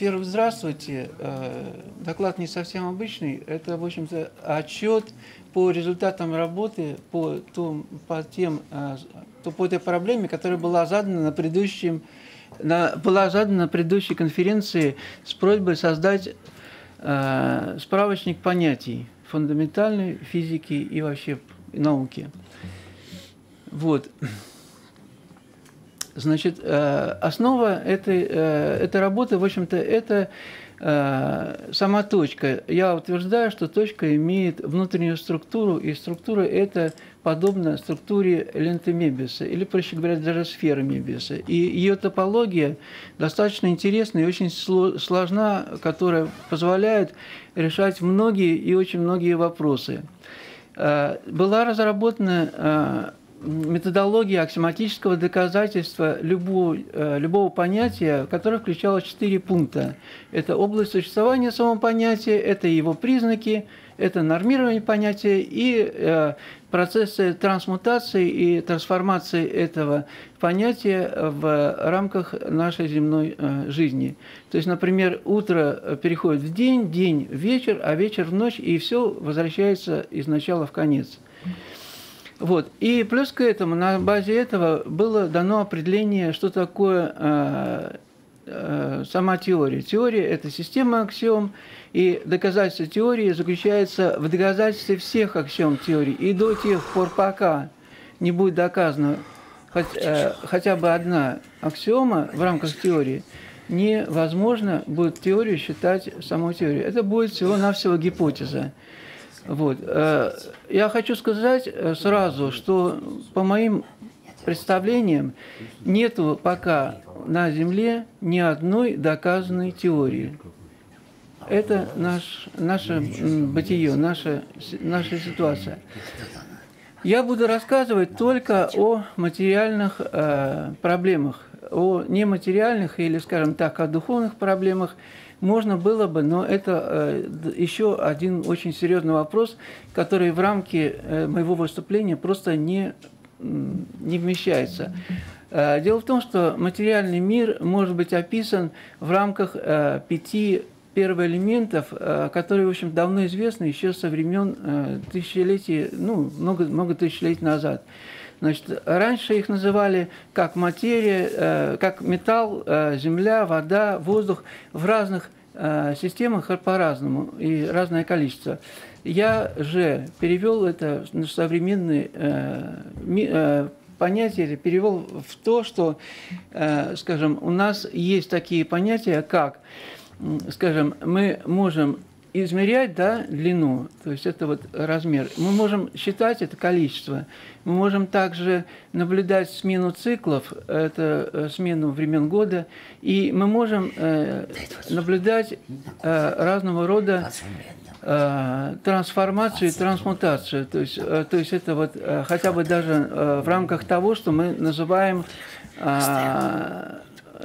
Первый, здравствуйте. Доклад не совсем обычный. Это, в общем-то, отчет по результатам работы по той проблеме, которая была задана на предыдущей конференции с просьбой создать справочник понятий фундаментальной физики и вообще науки. Вот. Значит, основа этой работы, в общем-то, это сама точка. Я утверждаю, что точка имеет внутреннюю структуру, и структура эта подобна структуре ленты Мёбиуса, или, проще говоря, даже сферы Мёбиуса. И ее топология достаточно интересна и очень сложна, которая позволяет решать многие и очень многие вопросы. Была разработана методология аксиоматического доказательства любого понятия, которое включало 4 пункта. Это область существования самого понятия, это его признаки, это нормирование понятия и процессы трансмутации и трансформации этого понятия в рамках нашей земной жизни. То есть, например, утро переходит в день, день в вечер, а вечер в ночь, и все возвращается из начала в конец. Вот. И плюс к этому, на базе этого было дано определение, что такое сама теория. Теория – это система аксиом, и доказательство теории заключается в доказательстве всех аксиом теории. И до тех пор, пока не будет доказана хотя бы одна аксиома в рамках теории, невозможно будет теорию считать самой теорией. Это будет всего-навсего гипотеза. Вот. Я хочу сказать сразу, что по моим представлениям нету пока на Земле ни одной доказанной теории. Это наше бытие, наша ситуация. Я буду рассказывать только о материальных проблемах, о нематериальных или, скажем так, о духовных проблемах. Можно было бы, но это еще один очень серьезный вопрос, который в рамки моего выступления просто не вмещается. Дело в том, что материальный мир может быть описан в рамках 5 первоэлементов, которые, в общем, давно известны еще со времен тысячелетий, ну, много тысячелетий назад. Значит, раньше их называли как материя, как металл, земля, вода, воздух. В разных системах по-разному и разное количество. Я же перевел это на современные понятия, перевел в то, что, скажем, у нас есть такие понятия, как, скажем, мы можем измерять, да, длину, то есть это вот размер. Мы можем считать это количество. Мы можем также наблюдать смену циклов, это смену времен года, и мы можем наблюдать разного рода трансформацию и трансмутацию. То есть это вот хотя бы даже в рамках того, что мы называем,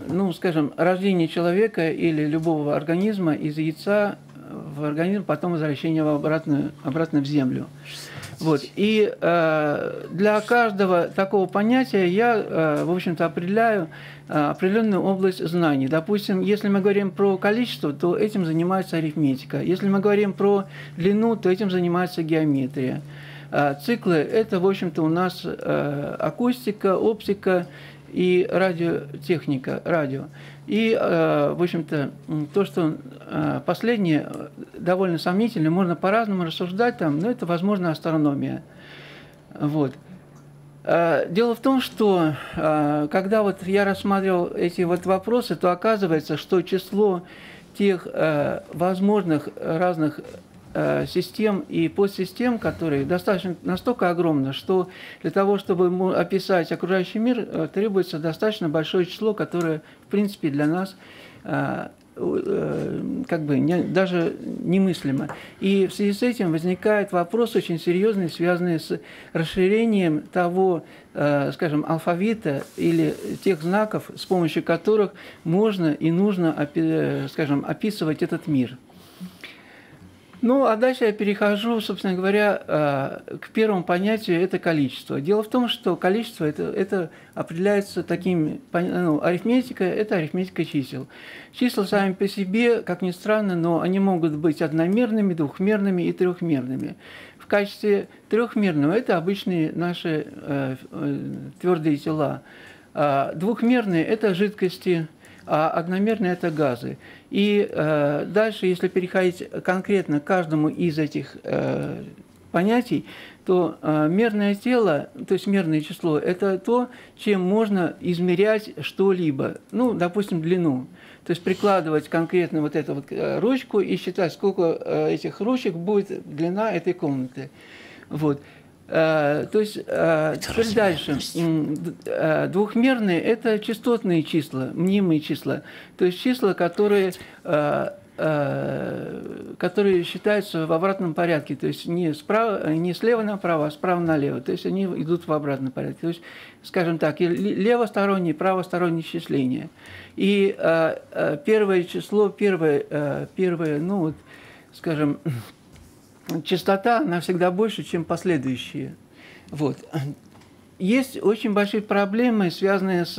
ну, скажем, рождение человека или любого организма из яйца в организм, потом возвращение обратно в землю. Вот. И для каждого такого понятия я, в общем-то, определяю определенную область знаний. Допустим, если мы говорим про количество, то этим занимается арифметика. Если мы говорим про длину, то этим занимается геометрия. Циклы – это, в общем-то, у нас акустика, оптика и радиотехника, радио. И, в общем-то, то, что последнее довольно сомнительно, можно по-разному рассуждать там, но это, возможно, астрономия. Вот. Дело в том, что когда вот я рассматривал эти вот вопросы, то оказывается, что число тех возможных разных систем и подсистем, которые достаточно настолько огромны, что для того, чтобы описать окружающий мир, требуется достаточно большое число, которое, в принципе, для нас как бы даже немыслимо. И в связи с этим возникает вопрос очень серьезный, связанный с расширением того, скажем, алфавита или тех знаков, с помощью которых можно и нужно, скажем, описывать этот мир. Ну, а дальше я перехожу, собственно говоря, к первому понятию – это количество. Дело в том, что количество – это определяется таким… Ну, арифметика – это арифметика чисел. Числа сами по себе, как ни странно, но они могут быть одномерными, двухмерными и трехмерными. В качестве трехмерного – это обычные наши твердые тела. Двухмерные – это жидкости, а одномерные – это газы. И дальше, если переходить конкретно к каждому из этих понятий, то мерное тело, то есть мерное число – это то, чем можно измерять что-либо. Ну, допустим, длину. То есть прикладывать конкретно вот эту вот ручку и считать, сколько этих ручек будет длина этой комнаты. Вот. То есть, теперь дальше, двухмерные – это частотные числа, мнимые числа, то есть числа, которые считаются в обратном порядке, то есть не слева направо, а справа налево, то есть они идут в обратном порядке, то есть, скажем так, левосторонние, правосторонние числения. И первое число, ну вот, скажем, частота, она всегда больше, чем последующие. Вот. Есть очень большие проблемы, связанные с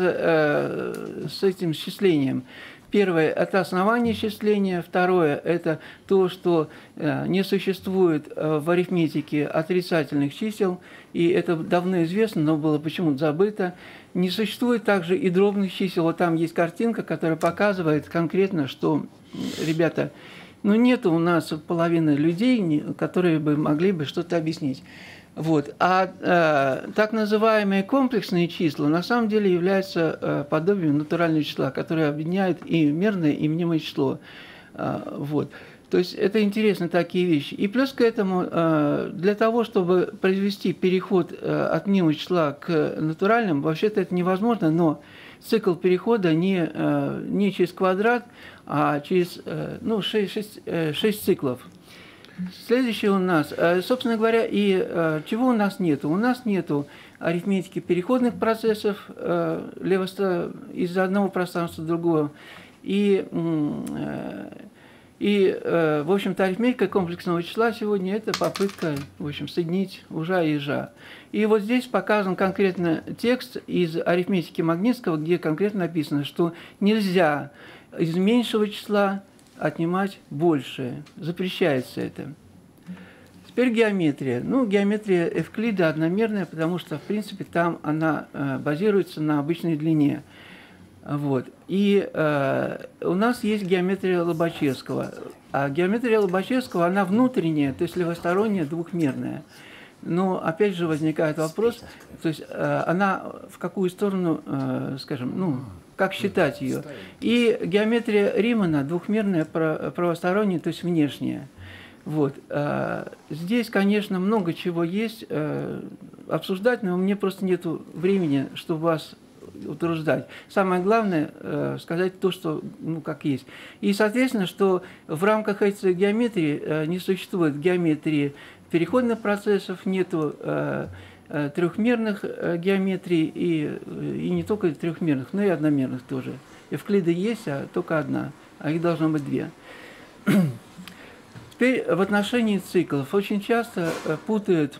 этим счислением. Первое – это основание счисления. Второе – это то, что не существует в арифметике отрицательных чисел. И это давно известно, но было почему-то забыто. Не существует также и дробных чисел. Вот там есть картинка, которая показывает конкретно, что, ребята, но нет у нас половины людей, которые бы могли бы что-то объяснить. Вот. А так называемые комплексные числа на самом деле являются подобием натурального числа, которое объединяет и мерное, и мнимое число. Вот. То есть это интересно, такие вещи. И плюс к этому, для того, чтобы произвести переход от мнимого числа к натуральному, вообще-то это невозможно, но цикл перехода не через квадрат, а через 6 циклов. Следующее у нас, собственно говоря, и чего у нас нету? У нас нету арифметики переходных процессов из одного пространства в другое. И в общем-то, арифметика комплексного числа сегодня – это попытка, в общем, соединить ужа и ежа. И вот здесь показан конкретно текст из арифметики Магницкого, где конкретно написано, что нельзя из меньшего числа отнимать большее. Запрещается это. Теперь геометрия. Ну, геометрия Евклида одномерная, потому что, в принципе, там она базируется на обычной длине. Вот. И у нас есть геометрия Лобачевского. А геометрия Лобачевского, она внутренняя, то есть левосторонняя, двухмерная. Но опять же возникает вопрос, то есть она в какую сторону, скажем, ну, как считать ее. И геометрия Римана двухмерная, правосторонняя, то есть внешняя. Вот. Здесь, конечно, много чего есть обсуждать, но мне просто нет времени, чтобы вас утверждать. Самое главное сказать то, что, ну, как есть. И, соответственно, что в рамках этой геометрии не существует геометрии переходных процессов, нету трехмерных геометрий и не только трехмерных, но и одномерных тоже. Евклиды есть, а только одна, а их должно быть две. Теперь в отношении циклов. Очень часто путают,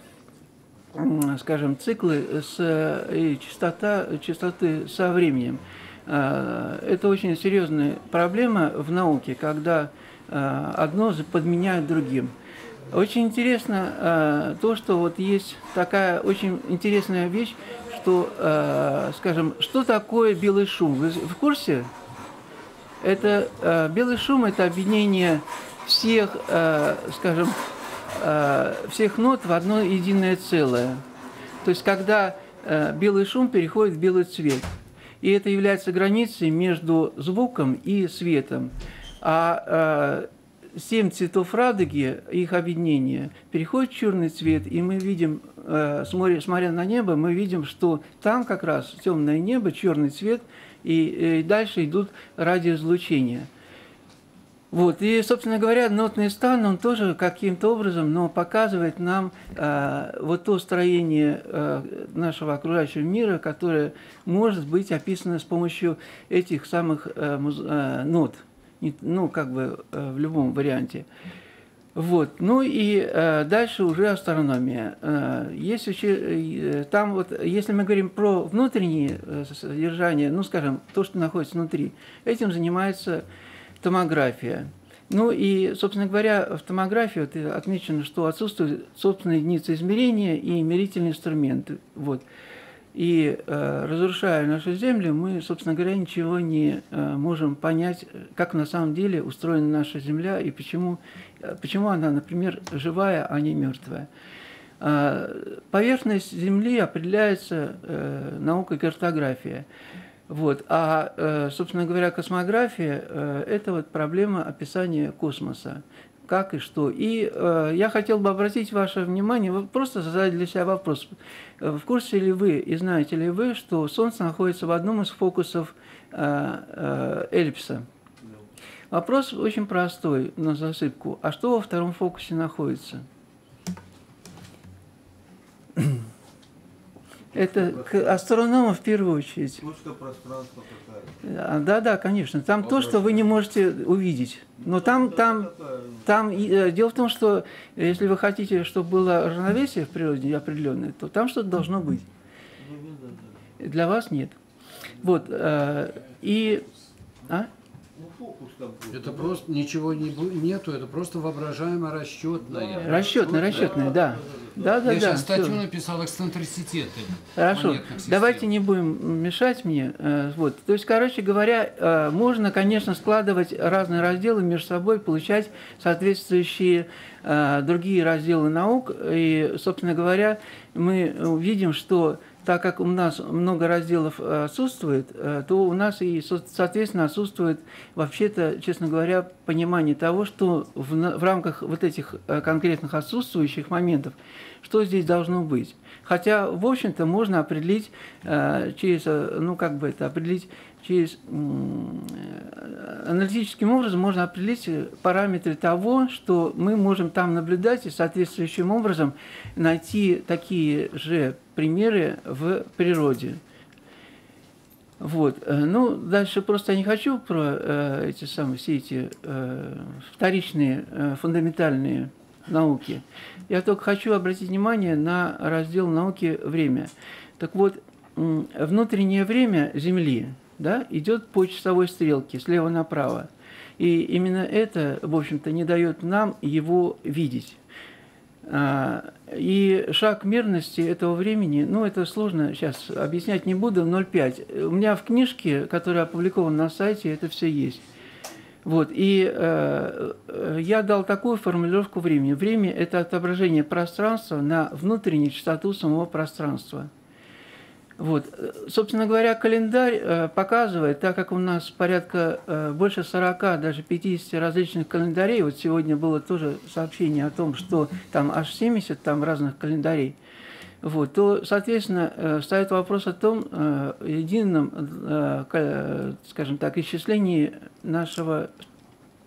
скажем, циклы и частоты со временем. Это очень серьезная проблема в науке, когда одно подменяют другим. Очень интересно то, что вот есть такая очень интересная вещь, что, скажем, что такое белый шум? Вы в курсе? Это белый шум – это объединение всех, скажем, всех нот в одно единое целое. То есть, когда белый шум переходит в белый цвет. И это является границей между звуком и светом. А 7 цветов радуги, их объединение, переходит в черный цвет, и мы видим, смотря на небо, мы видим, что там как раз темное небо, черный цвет, и дальше идут радиоизлучения. Вот. И, собственно говоря, нотный стан, он тоже каким-то образом, но показывает нам вот то строение нашего окружающего мира, которое может быть описано с помощью этих самых нот, ну, как бы в любом варианте. Вот. Ну и дальше уже астрономия. Есть там вот, если мы говорим про внутренние содержания, ну, скажем, то, что находится внутри, этим занимается томография. Ну и, собственно говоря, в томографии вот отмечено, что отсутствуют собственные единицы измерения и мерительные инструменты. Вот. И разрушая нашу Землю, мы, собственно говоря, ничего не можем понять, как на самом деле устроена наша Земля и почему она, например, живая, а не мертвая. Поверхность Земли определяется наукой картография. Вот. А, собственно говоря, космография – это вот проблема описания космоса. Как и что. И я хотел бы обратить ваше внимание, вы просто задали для себя вопрос. В курсе ли вы и знаете ли вы, что Солнце находится в одном из фокусов эллипса? Вопрос очень простой, на засыпку. А что во втором фокусе находится? Это к астрономам в первую очередь. Точка пространства какая-то. Да, конечно. Там то, что вы не можете увидеть. Но там дело в том, что если вы хотите, чтобы было равновесие в природе определенное, то там что-то должно быть. Для вас нет. Вот. Это просто ничего не нету, это просто воображаемо расчетное. Расчетное, да. Я сейчас статью написал эксцентриситеты. Хорошо. Давайте не будем мешать мне. Вот. То есть, короче говоря, можно, конечно, складывать разные разделы между собой, получать соответствующие другие разделы наук. И, собственно говоря, мы увидим, что так как у нас много разделов отсутствует, то у нас и, соответственно, отсутствует, вообще-то, честно говоря, понимание того, что в рамках вот этих конкретных отсутствующих моментов, что здесь должно быть. Хотя, в общем-то, можно определить через, ну, как бы это, определить через аналитическим образом можно определить параметры того, что мы можем там наблюдать и соответствующим образом найти такие же примеры в природе. Вот. Ну, дальше просто я не хочу про все эти вторичные фундаментальные науки. Я только хочу обратить внимание на раздел науки «Время». Так вот, внутреннее время Земли, да, идет по часовой стрелке слева направо. И именно это, в общем-то, не дает нам его видеть. И шаг мерности этого времени, ну, это сложно, сейчас объяснять не буду, 0,5. У меня в книжке, которая опубликована на сайте, это все есть. Вот, и я дал такую формулировку времени. Время – это отображение пространства на внутреннюю частоту самого пространства. Вот. Собственно говоря, календарь показывает, так как у нас порядка больше 40, даже 50 различных календарей, вот сегодня было тоже сообщение о том, что там аж 70 там разных календарей, вот, то, соответственно, встает вопрос о том едином, скажем так, исчислении нашего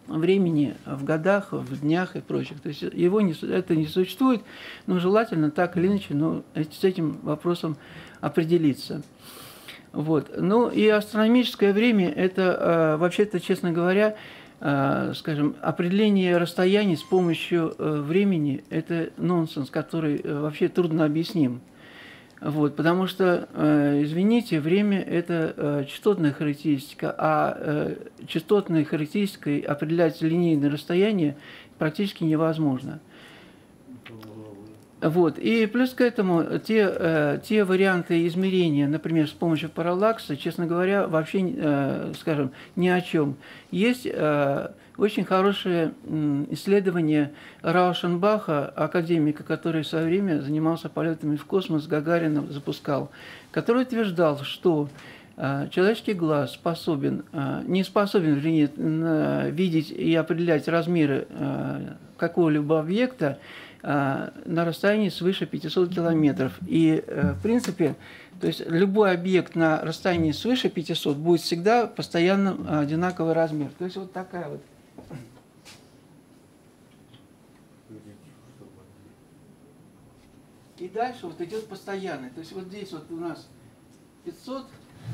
времени в годах, в днях и прочих. То есть его это не существует, но желательно так или иначе, но с этим вопросом определиться. Вот. Ну и астрономическое время – это, вообще-то, честно говоря, скажем, определение расстояний с помощью времени – это нонсенс, который вообще трудно объясним. Вот, потому что, извините, время – это частотная характеристика, а частотной характеристикой определять линейное расстояние практически невозможно. Вот. И плюс к этому те варианты измерения, например, с помощью параллакса, честно говоря, вообще, скажем, ни о чем. Есть очень хорошее исследование Раушенбаха, академика, который в свое время занимался полетами в космос, Гагарина запускал, который утверждал, что человеческий глаз не способен видеть и определять размеры какого-либо объекта на расстоянии свыше 500 километров. И, в принципе, то есть любой объект на расстоянии свыше 500 будет всегда постоянно одинаковый размер. То есть вот такая вот. И дальше вот идет постоянный. То есть вот здесь вот у нас 500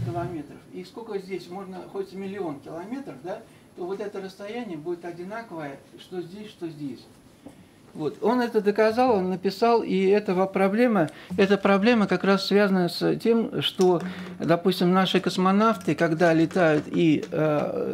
километров. И сколько здесь можно, хоть миллион километров, да, то вот это расстояние будет одинаковое, что здесь, что здесь. Вот. Он это доказал, он написал, и эта проблема как раз связана с тем, что, допустим, наши космонавты, когда летают и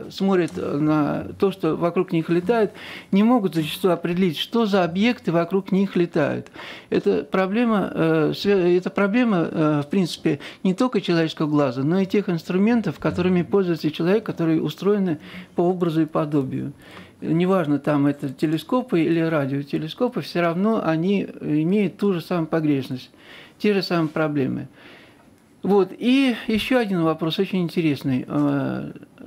смотрят на то, что вокруг них летает, не могут зачастую определить, что за объекты вокруг них летают. Эта проблема, в принципе, не только человеческого глаза, но и тех инструментов, которыми пользуется человек, которые устроены по образу и подобию. Неважно, там это телескопы или радиотелескопы, все равно они имеют ту же самую погрешность, те же самые проблемы. Вот. И еще один вопрос очень интересный.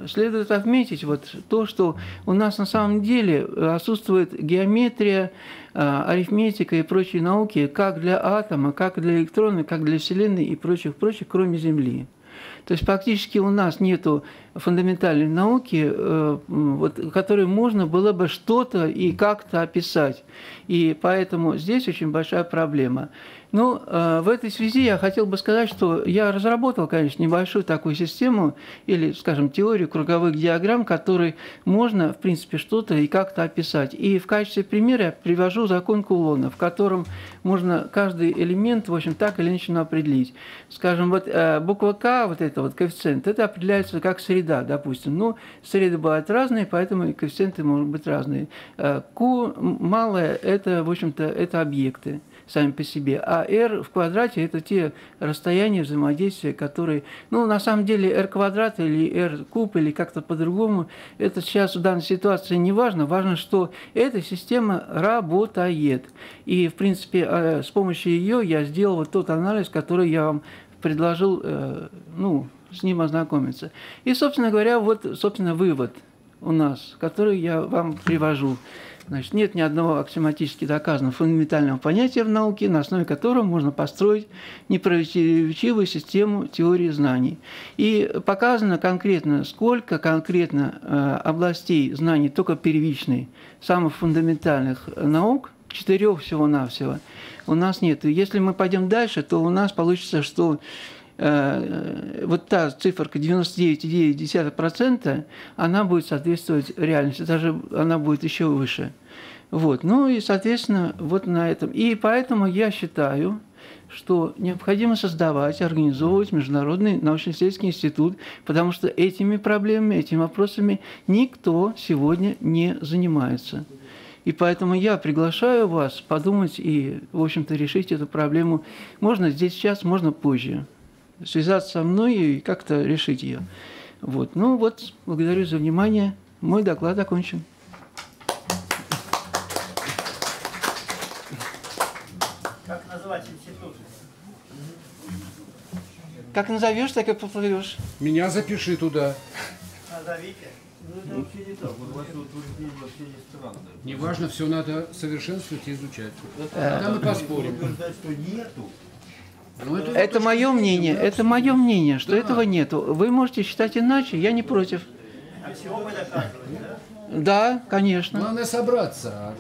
Следует отметить вот то, что у нас на самом деле отсутствует геометрия, арифметика и прочие науки как для атома, как для электрона, как для Вселенной и прочих, кроме Земли. То есть практически у нас нет фундаментальной науки, которой можно было бы что-то и как-то описать. И поэтому здесь очень большая проблема. Ну, в этой связи я хотел бы сказать, что я разработал, конечно, небольшую такую систему или, скажем, теорию круговых диаграмм, которой можно, в принципе, что-то и как-то описать. И в качестве примера я привожу закон Кулона, в котором можно каждый элемент, в общем, так или иначе определить. Скажем, вот буква К, вот это вот коэффициент, это определяется как среда, допустим. Но среды бывают разные, поэтому и коэффициенты могут быть разные. Q малое, это, в общем-то, это объекты сами по себе. А r в квадрате – это те расстояния взаимодействия, которые… Ну, на самом деле, r квадрат или r куб, или как-то по-другому, это сейчас в данной ситуации не важно. Важно, что эта система работает. И, в принципе, с помощью ее я сделал вот тот анализ, который я вам предложил, ну, с ним ознакомиться. И, собственно говоря, вот, собственно, вывод у нас, который я вам привожу. Значит, нет ни одного аксиоматически доказанного фундаментального понятия в науке, на основе которого можно построить непротиворечивую систему теории знаний. И показано конкретно, сколько конкретно областей знаний только первичной, самых фундаментальных наук, 4 всего-навсего, у нас нет. И если мы пойдем дальше, то у нас получится, что вот та циферка 99,9%, она будет соответствовать реальности, даже она будет еще выше. Вот. Ну и, соответственно, вот на этом. И поэтому я считаю, что необходимо создавать, организовывать Международный научно-исследовательский институт, потому что этими проблемами, этими вопросами никто сегодня не занимается. И поэтому я приглашаю вас подумать и, в общем-то, решить эту проблему. Можно здесь сейчас, можно позже. Связаться со мной и как-то решить ее. Вот. Ну вот, благодарю за внимание. Мой доклад окончен. Как называть институт? Как назовешь, так и поплывешь. Меня запиши туда. Назовите. Ну, это вообще не так. Неважно, все надо совершенствовать и изучать. Тогда мы поспорим. Это мое мнение, что да. Этого нету. Вы можете считать иначе, я не против. А чего мы доказываем, да? Да, конечно. Главное собраться.